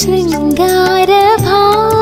ശൃംഗാരഭാ